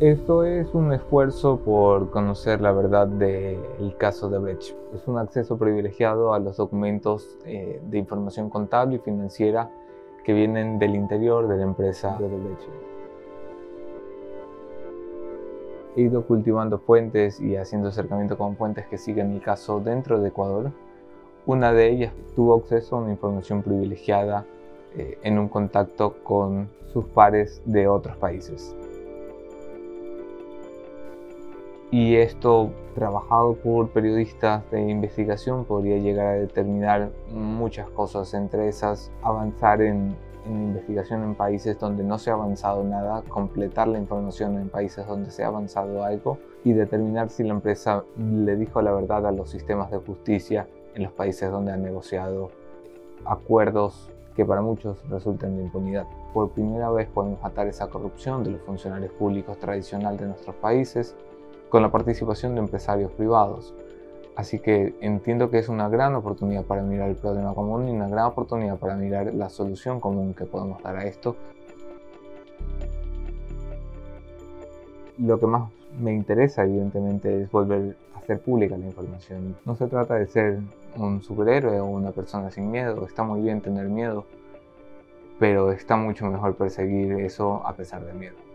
Esto es un esfuerzo por conocer la verdad del caso de Odebrecht. Es un acceso privilegiado a los documentos de información contable y financiera que vienen del interior de la empresa de Odebrecht. He ido cultivando fuentes y haciendo acercamiento con fuentes que siguen el caso dentro de Ecuador. Una de ellas tuvo acceso a una información privilegiada en un contacto con sus pares de otros países. Y esto, trabajado por periodistas de investigación, podría llegar a determinar muchas cosas, entre esas avanzar en investigación en países donde no se ha avanzado nada, completar la información en países donde se ha avanzado algo y determinar si la empresa le dijo la verdad a los sistemas de justicia en los países donde han negociado acuerdos que para muchos resultan de impunidad. Por primera vez podemos atar esa corrupción de los funcionarios públicos tradicional de nuestros países con la participación de empresarios privados. Así que entiendo que es una gran oportunidad para mirar el problema común y una gran oportunidad para mirar la solución común que podemos dar a esto. Lo que más me interesa, evidentemente, es volver a hacer pública la información. No se trata de ser un superhéroe o una persona sin miedo. Está muy bien tener miedo, pero está mucho mejor perseguir eso a pesar del miedo.